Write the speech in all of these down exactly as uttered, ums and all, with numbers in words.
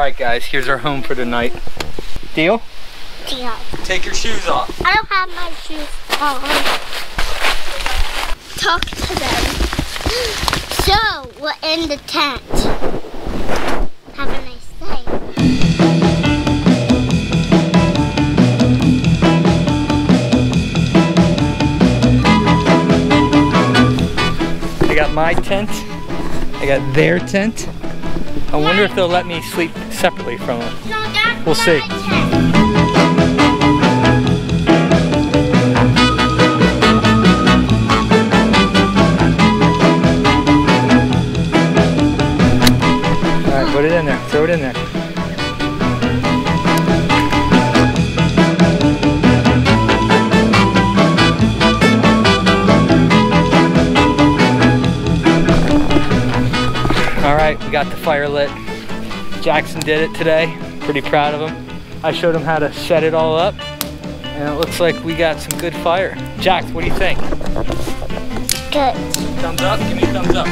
Alright guys, here's our home for tonight. Deal? Deal. Take your shoes off. I don't have my shoes on. Talk to them. So, we're in the tent. Have a nice day. I got my tent. I got their tent. I wonder if they'll let me sleep separately from them. So we'll see. Tent. Put it in there, throw it in there. Alright, we got the fire lit. Jackson did it today. Pretty proud of him. I showed him how to set it all up, and it looks like we got some good fire. Jax, what do you think? Good. Thumbs up? Give me a thumbs up.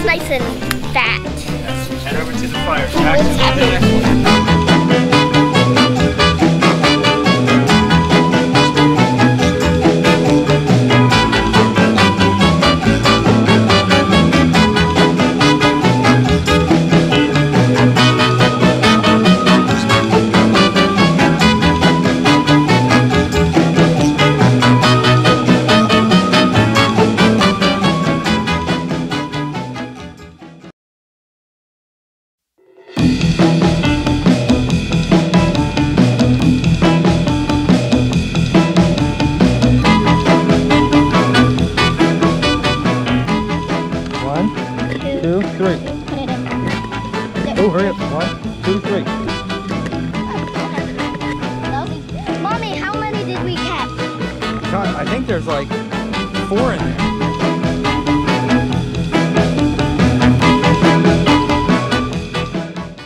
Nice and fat. Yes, head over to the fire. Mommy, how many did we get? God, I think there's like four in there.